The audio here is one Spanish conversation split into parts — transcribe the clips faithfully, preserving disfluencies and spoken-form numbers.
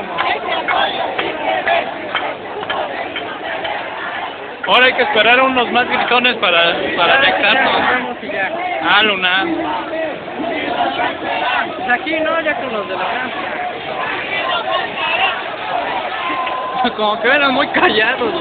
vamos. Ahora hay que esperar unos más gritones para para anexarnos. Ah, Luna. Pues aquí no, ya con los de la granja. Como que eran muy callados.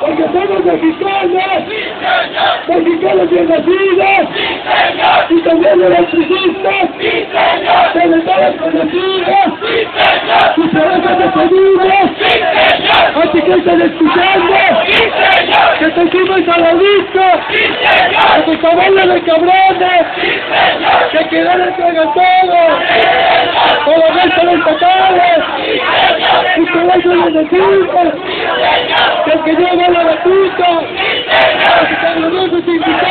Porque somos mexicanos, mexicanos bien nacidos, y también electricistas, cementales conocidos, y cerezas de sonidos, así que están escuchando, que te hicimos saladito, que te cabalan de cabrones, que quedaron tragatados, por la vez de estatales, y que no se les decimos, que el que lleva la batuta, que están los dos sin